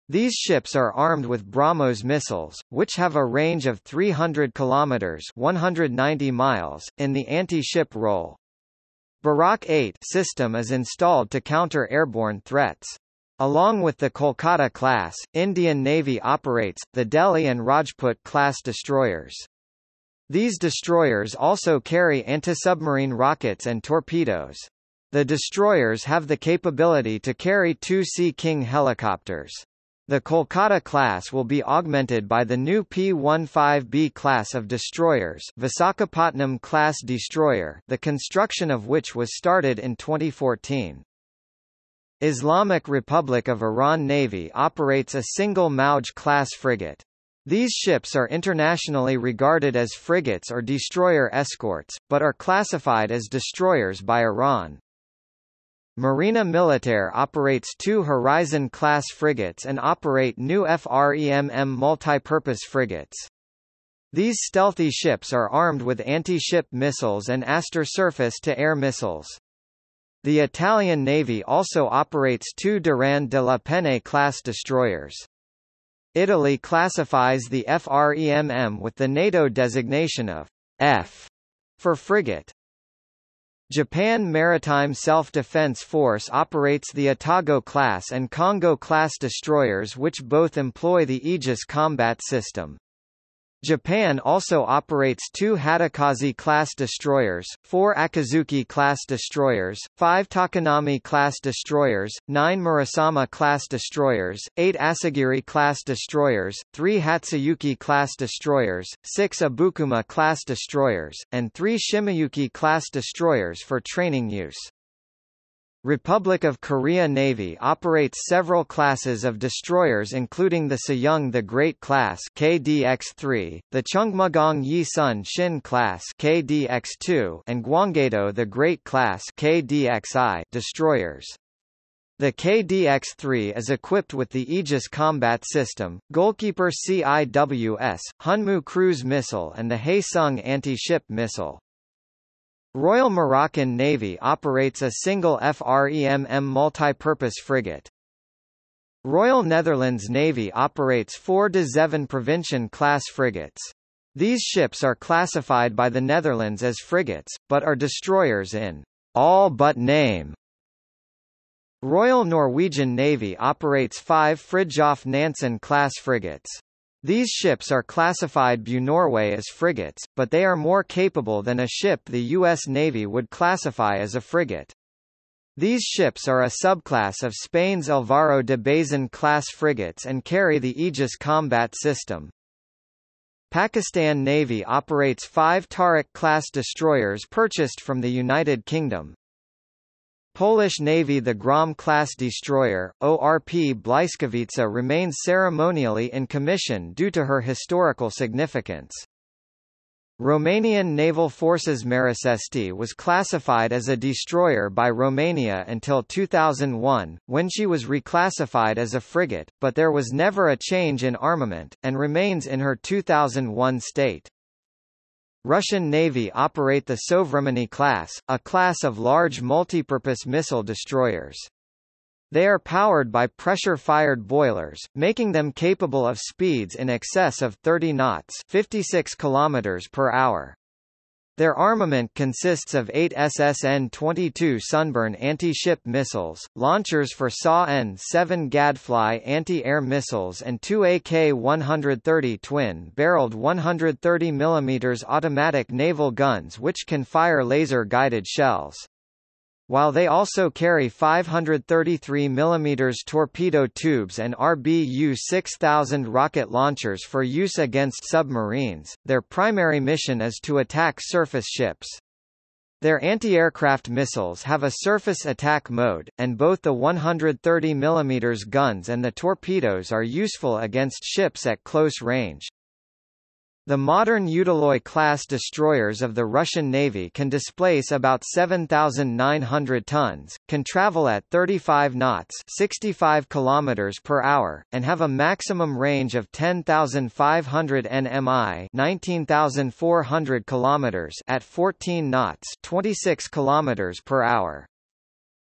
These ships are armed with BrahMos missiles, which have a range of three hundred kilometers (one hundred ninety miles) in the anti-ship role. Barak eight system is installed to counter airborne threats. Along with the Kolkata class, Indian Navy operates the Delhi and Rajput class destroyers. These destroyers also carry anti-submarine rockets and torpedoes. The destroyers have the capability to carry two Sea King helicopters. The Kolkata class will be augmented by the new P fifteen B class of destroyers, Visakhapatnam class destroyer, the construction of which was started in twenty fourteen. Islamic Republic of Iran Navy operates a single Mauj-class frigate. These ships are internationally regarded as frigates or destroyer escorts, but are classified as destroyers by Iran. Marina Militaire operates two Horizon-class frigates and operate new FREMM multipurpose frigates. These stealthy ships are armed with anti-ship missiles and Aster surface-to-air missiles. The Italian Navy also operates two Durand de la Penne class destroyers. Italy classifies the FREMM with the NATO designation of F for frigate. Japan Maritime Self-Defense Force operates the Atago class and Kongo class destroyers, which both employ the Aegis combat system. Japan also operates two Hatakaze-class destroyers, four Akatsuki-class destroyers, five Takanami-class destroyers, nine Murasama-class destroyers, eight Asagiri-class destroyers, three Hatsuyuki-class destroyers, six Abukuma-class destroyers, and three Shimayuki-class destroyers for training use. Republic of Korea Navy operates several classes of destroyers including the Sejong the Great class K D X three, the Chungmugong Yi Sun Shin class K D X two, and Gwanggaedo the Great class K D X I destroyers. The K D X three is equipped with the Aegis combat system, Goalkeeper C I W S, Hunmu cruise missile and the Haesung anti-ship missile. Royal Moroccan Navy operates a single F R E M M multi-purpose frigate. Royal Netherlands Navy operates four de Zeven Prevention-class frigates. These ships are classified by the Netherlands as frigates, but are destroyers in all but name. Royal Norwegian Navy operates five Fridtjof Nansen-class frigates. These ships are classified by Norway as frigates, but they are more capable than a ship the U S Navy would classify as a frigate. These ships are a subclass of Spain's Alvaro de Bazan-class frigates and carry the Aegis combat system. Pakistan Navy operates five Tarik-class destroyers purchased from the United Kingdom. Polish Navy, the Grom-class destroyer, O R P Błyskawica, remains ceremonially in commission due to her historical significance. Romanian Naval Forces Mărești was classified as a destroyer by Romania until two thousand one, when she was reclassified as a frigate, but there was never a change in armament, and remains in her two thousand one state. Russian Navy operate the Sovremeni class, a class of large multipurpose missile destroyers. They are powered by pressure-fired boilers, making them capable of speeds in excess of thirty knots (fifty-six kilometers per hour). Their armament consists of eight S S N twenty-two Sunburn anti-ship missiles, launchers for S A W N seven Gadfly anti-air missiles and two A K one thirty twin-barreled one hundred thirty millimeter automatic naval guns which can fire laser-guided shells. While they also carry five hundred thirty-three millimeter torpedo tubes and R B U six thousand rocket launchers for use against submarines, their primary mission is to attack surface ships. Their anti-aircraft missiles have a surface attack mode, and both the one hundred thirty millimeter guns and the torpedoes are useful against ships at close range. The modern Udaloy-class destroyers of the Russian Navy can displace about seven thousand nine hundred tons, can travel at thirty-five knots (sixty-five kilometers per hour), and have a maximum range of ten thousand five hundred nautical miles (nineteen thousand four hundred kilometers) at fourteen knots (twenty-six kilometers per hour).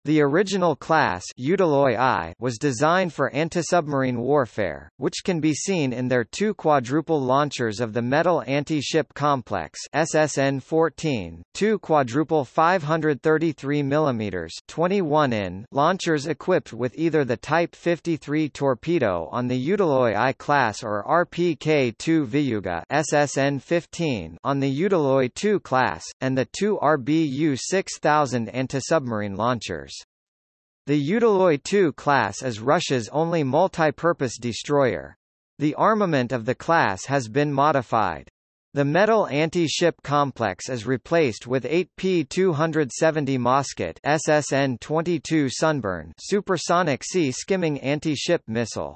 The original class Udaloy I was designed for anti-submarine warfare, which can be seen in their two quadruple launchers of the Metal Anti-Ship Complex S S N fourteen, two quadruple five hundred thirty-three millimeter twenty-one inch launchers equipped with either the Type fifty-three torpedo on the Udaloy I class or R P K two Vyuga S S N fifteen on the Udaloy two class, and the two R B U six thousand anti-submarine launchers. The Udaloy two class is Russia's only multi-purpose destroyer. The armament of the class has been modified. The metal anti-ship complex is replaced with eight P two seventy Mosquet S S N twenty-two Sunburn supersonic sea-skimming anti-ship missile.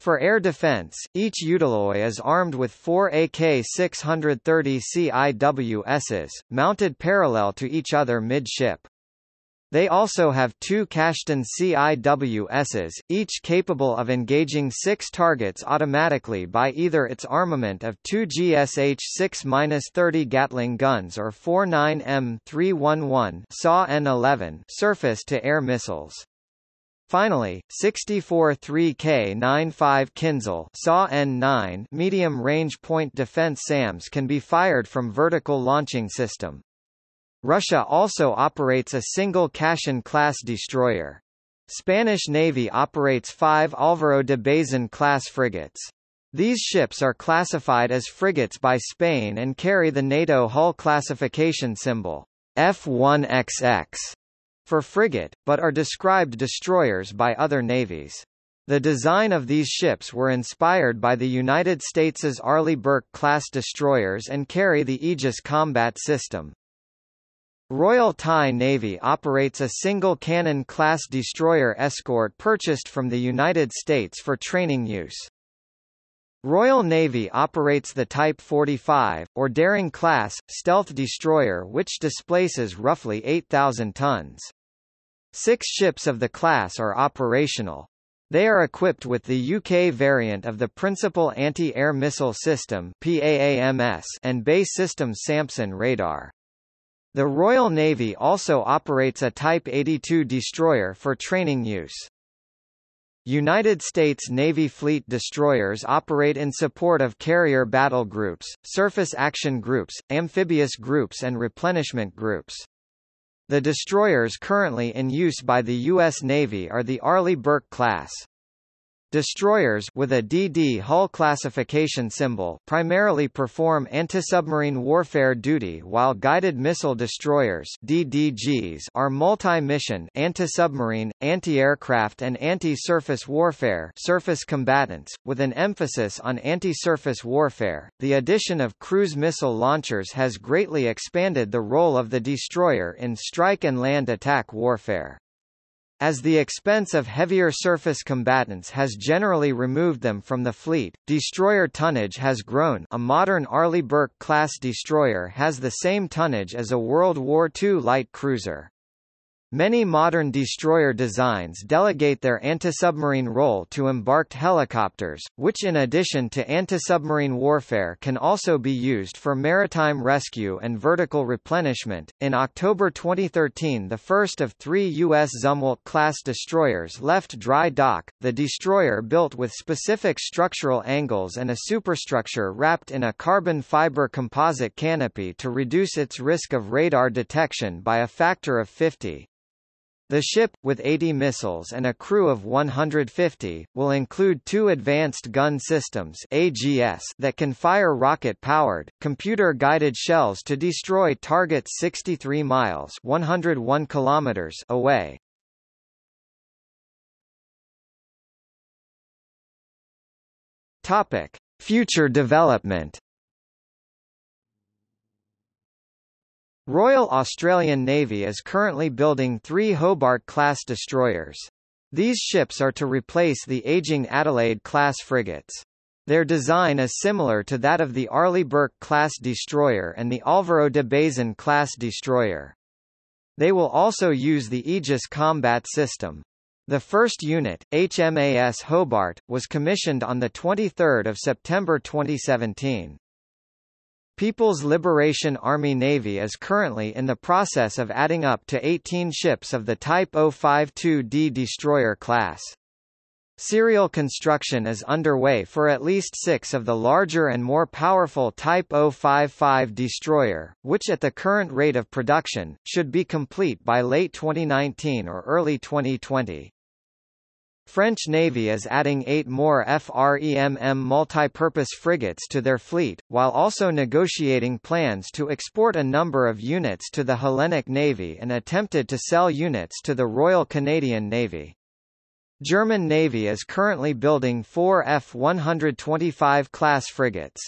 For air defense, each Udaloy is armed with four A K six thirty C I W Ss, mounted parallel to each other midship. They also have two Kashtan C I W Ss, each capable of engaging six targets automatically by either its armament of two G S H six thirty Gatling guns or four nine M three eleven S A W N eleven surface-to-air missiles. Finally, sixty-four three K ninety-five Kinzel S A W N nine medium-range point defense SAMs can be fired from vertical launching system. Russia also operates a single Kashin-class destroyer. Spanish Navy operates five Álvaro de Bazán-class frigates. These ships are classified as frigates by Spain and carry the NATO hull classification symbol F one X X for frigate, but are described destroyers by other navies. The design of these ships were inspired by the United States' Arleigh Burke-class destroyers and carry the Aegis combat system. Royal Thai Navy operates a single-cannon class destroyer escort purchased from the United States for training use. Royal Navy operates the Type forty-five, or Daring class, stealth destroyer which displaces roughly eight thousand tons. Six ships of the class are operational. They are equipped with the U K variant of the Principal Anti-Air Missile System (P A A M S) and Bay System Sampson radar. The Royal Navy also operates a Type eighty-two destroyer for training use. United States Navy fleet destroyers operate in support of carrier battle groups, surface action groups, amphibious groups and replenishment groups. The destroyers currently in use by the U S Navy are the Arleigh Burke class. Destroyers with a D D hull classification symbol primarily perform anti-submarine warfare duty, while guided missile destroyers (D D Gs) are multi-mission anti-submarine, anti-aircraft and anti-surface warfare surface combatants, with an emphasis on anti-surface warfare. The addition of cruise missile launchers has greatly expanded the role of the destroyer in strike and land attack warfare. As the expense of heavier surface combatants has generally removed them from the fleet, destroyer tonnage has grown. A modern Arleigh Burke-class destroyer has the same tonnage as a World War Two light cruiser. Many modern destroyer designs delegate their anti-submarine role to embarked helicopters, which in addition to anti-submarine warfare can also be used for maritime rescue and vertical replenishment. In October twenty thirteen, the first of three U S Zumwalt-class destroyers left dry dock. The destroyer, built with specific structural angles and a superstructure wrapped in a carbon fiber composite canopy to reduce its risk of radar detection by a factor of fifty. The ship, with eighty missiles and a crew of one hundred fifty, will include two advanced gun systems (A G S) that can fire rocket-powered, computer-guided shells to destroy targets sixty-three miles (one hundred one kilometers) away. Topic: Future development. Royal Australian Navy is currently building three Hobart-class destroyers. These ships are to replace the aging Adelaide-class frigates. Their design is similar to that of the Arleigh Burke-class destroyer and the Álvaro de Bazán-class destroyer. They will also use the Aegis combat system. The first unit, H M A S Hobart, was commissioned on the twenty-third of September twenty seventeen. People's Liberation Army Navy is currently in the process of adding up to eighteen ships of the Type zero five two D destroyer class. Serial construction is underway for at least six of the larger and more powerful Type zero five five destroyer, which at the current rate of production, should be complete by late twenty nineteen or early twenty twenty. French Navy is adding eight more FREMM multipurpose frigates to their fleet, while also negotiating plans to export a number of units to the Hellenic Navy and attempted to sell units to the Royal Canadian Navy. German Navy is currently building four F one twenty-five class frigates.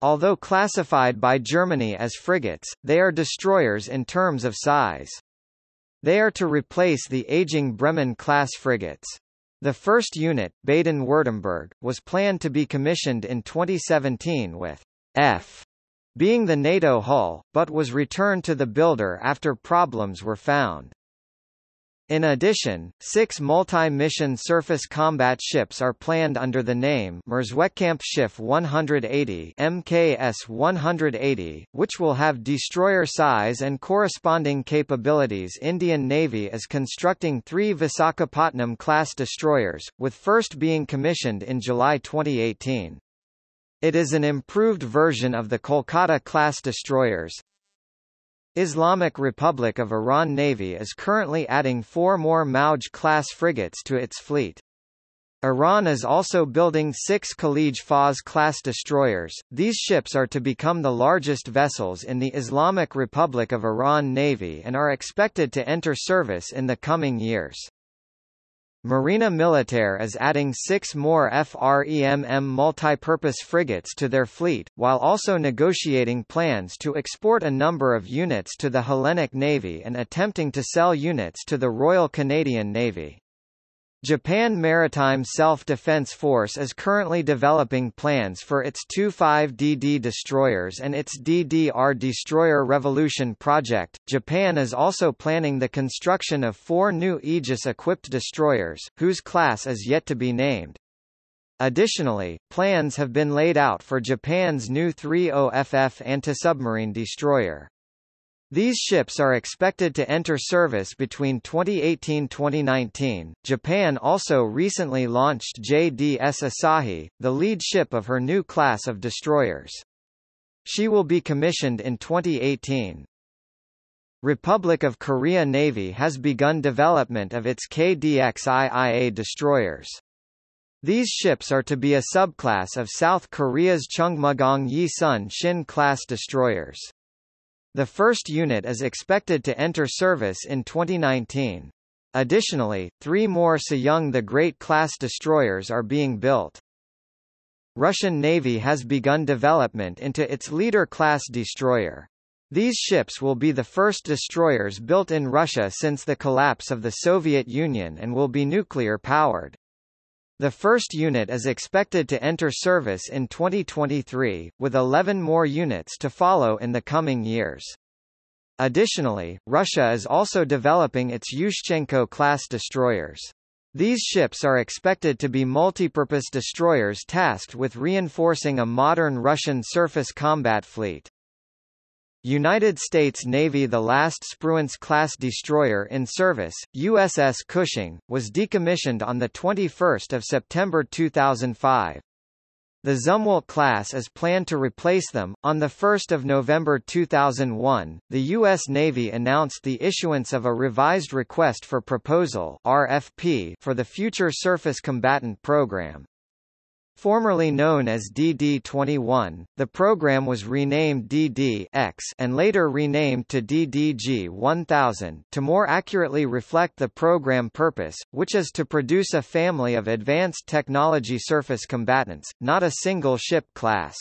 Although classified by Germany as frigates, they are destroyers in terms of size. They are to replace the aging Bremen-class frigates. The first unit, Baden-Württemberg, was planned to be commissioned in twenty seventeen, with F being the NATO hull, but was returned to the builder after problems were found. In addition, six multi-mission surface combat ships are planned under the name Meereswettkampfschiff one eighty M K S one eighty, which will have destroyer size and corresponding capabilities. Indian Navy is constructing three Visakhapatnam-class destroyers, with first being commissioned in July twenty eighteen. It is an improved version of the Kolkata-class destroyers. Islamic Republic of Iran Navy is currently adding four more Mauj-class frigates to its fleet. Iran is also building six Khalij Fars-class destroyers. These ships are to become the largest vessels in the Islamic Republic of Iran Navy and are expected to enter service in the coming years. Marina Militaire is adding six more FREMM multi-purpose frigates to their fleet, while also negotiating plans to export a number of units to the Hellenic Navy and attempting to sell units to the Royal Canadian Navy. Japan Maritime Self-Defense Force is currently developing plans for its two five D D destroyers and its D D R Destroyer Revolution project. Japan is also planning the construction of four new Aegis-equipped destroyers, whose class is yet to be named. Additionally, plans have been laid out for Japan's new thirty F F anti-submarine destroyer. These ships are expected to enter service between twenty eighteen to twenty nineteen. Japan also recently launched J D S Asahi, the lead ship of her new class of destroyers. She will be commissioned in twenty eighteen. Republic of Korea Navy has begun development of its K D X I I A destroyers. These ships are to be a subclass of South Korea's Chungmugong Yi-sun Shin class destroyers. The first unit is expected to enter service in twenty nineteen. Additionally, three more Sejong the Great-class destroyers are being built. Russian Navy has begun development into its Leader-class destroyer. These ships will be the first destroyers built in Russia since the collapse of the Soviet Union and will be nuclear-powered. The first unit is expected to enter service in twenty twenty-three, with eleven more units to follow in the coming years. Additionally, Russia is also developing its Yushchenko-class destroyers. These ships are expected to be multipurpose destroyers tasked with reinforcing a modern Russian surface combat fleet. United States Navy: the last Spruance-class destroyer in service, U S S Cushing, was decommissioned on the twenty-first of September two thousand five. The Zumwalt class is planned to replace them. On the first of November two thousand one, the U S Navy announced the issuance of a revised request for proposal (R F P) for the Future Surface Combatant Program. Formerly known as D D twenty-one, the program was renamed D D X and later renamed to D D G one thousand to more accurately reflect the program purpose, which is to produce a family of advanced technology surface combatants, not a single ship class.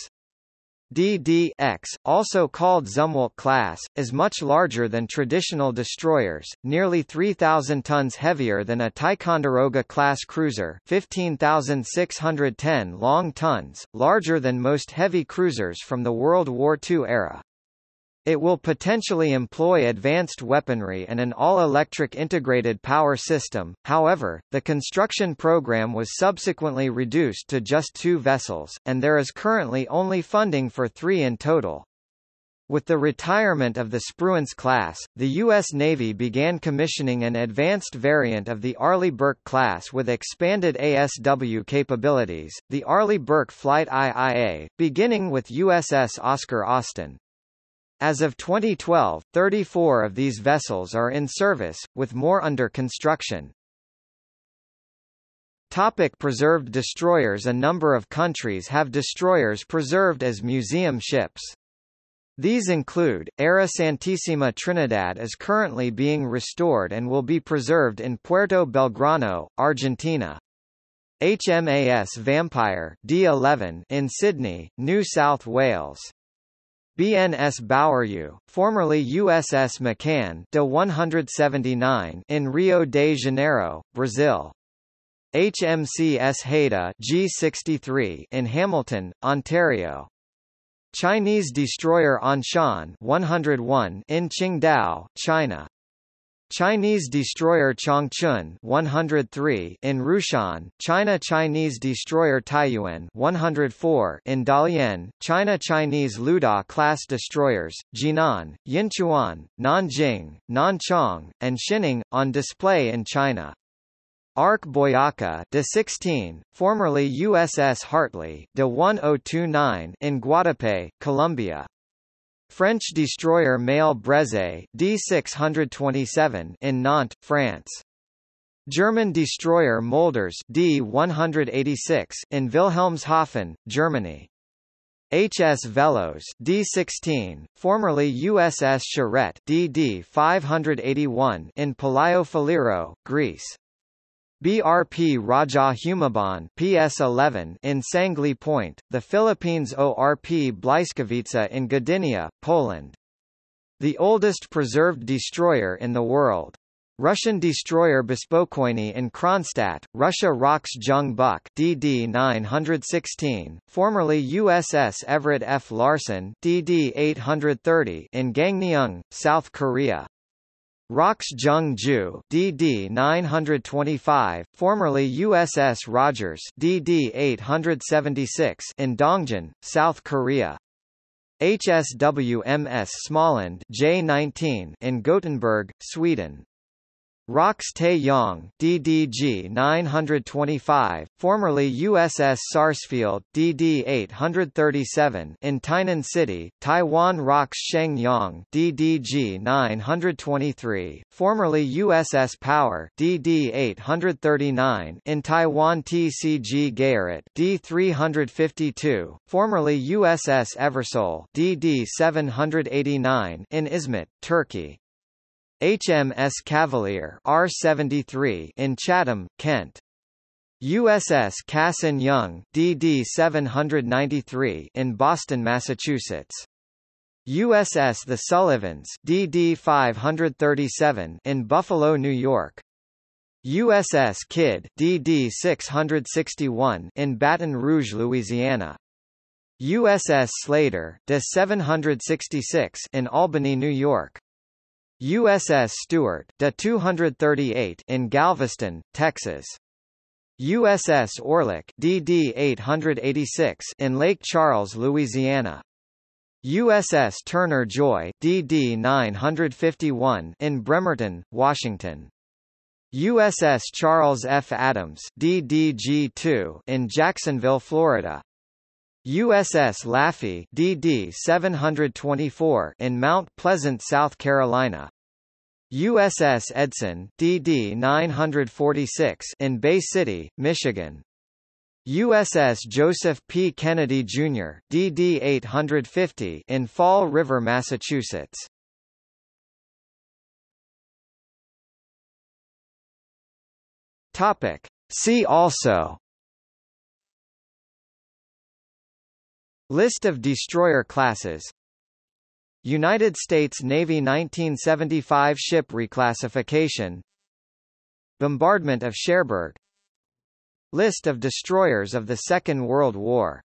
D D X, also called Zumwalt class, is much larger than traditional destroyers, nearly three thousand tons heavier than a Ticonderoga-class cruiser, fifteen thousand six hundred ten long tons, larger than most heavy cruisers from the World War Two era. It will potentially employ advanced weaponry and an all-electric integrated power system. However, the construction program was subsequently reduced to just two vessels, and there is currently only funding for three in total. With the retirement of the Spruance class, the U S Navy began commissioning an advanced variant of the Arleigh Burke class with expanded A S W capabilities, the Arleigh Burke Flight two, beginning with U S S Oscar Austin. As of twenty twelve, thirty-four of these vessels are in service, with more under construction. Topic: preserved destroyers. A number of countries have destroyers preserved as museum ships. These include, Era Santissima Trinidad is currently being restored and will be preserved in Puerto Belgrano, Argentina. H M A S Vampire D eleven in Sydney, New South Wales. B N S Boweryu, formerly U S S McCann D one seventy-nine in Rio de Janeiro, Brazil. H M C S Haida G sixty-three in Hamilton, Ontario. Chinese destroyer Anshan one oh one in Qingdao, China. Chinese destroyer Changchun one oh three in Rushan, China. Chinese destroyer Taiyuan one oh four in Dalian, China. Chinese Luda class destroyers Jinan, Yinchuan, Nanjing, Nanchang, and Xining on display in China. Arc Boyaca D sixteen, formerly U S S Hartley D ten twenty-nine in Guadalupe, Colombia. French destroyer Mail Breze D six twenty-seven in Nantes, France. German destroyer Molders D one eighty-six in Wilhelmshaven, Germany. H S Velos D sixteen, formerly U S S Charette D D five eighty-one in Palaio-Faliro, Greece. B R P Raja Humabon P S eleven in Sangley Point, the Philippines. O R P Błyskawica in Gdynia, Poland. The oldest preserved destroyer in the world. Russian destroyer Bespokoyny in Kronstadt, Russia. Rocks Jung Buk D D nine sixteen, formerly U S S Everett F. Larson D D eight thirty in Gangneung, South Korea. Rocks Jung Ju D D nine twenty-five, formerly U S S Rogers D D eight seventy-six in Dongjin, South Korea. H S W M S Småland J nineteen in Gothenburg, Sweden. Rocks Taeyong D D G nine twenty-five, formerly U S S Sarsfield D D eight thirty-seven in Tainan City, Taiwan. Rocks Shenyang D D G nine twenty-three, formerly U S S Power D D eight thirty-nine in Taiwan. T C G Gaerett D three fifty-two, formerly U S S Eversole D D seven eighty-nine in İzmit, Turkey. H M S Cavalier R seventy-three in Chatham, Kent. U S S Cassin Young D D seven ninety-three in Boston, Massachusetts. U S S The Sullivans D D five thirty-seven in Buffalo, New York. U S S Kidd D D six sixty-one in Baton Rouge, Louisiana. U S S Slater D seven sixty-six in Albany, New York. U S S Stewart D two thirty-eight in Galveston, Texas. U S S Orlik D D eight eighty-six in Lake Charles, Louisiana. U S S Turner Joy D D nine fifty-one in Bremerton, Washington. U S S Charles F. Adams D D G two in Jacksonville, Florida. U S S Laffey D D seven twenty-four in Mount Pleasant, South Carolina. U S S Edson D D nine forty-six in Bay City, Michigan. U S S Joseph P. Kennedy Junior D D eight fifty in Fall River, Massachusetts. Topic: See also List of destroyer classes. United States Navy nineteen seventy-five ship reclassification. Bombardment of Cherbourg. List of destroyers of the Second World War.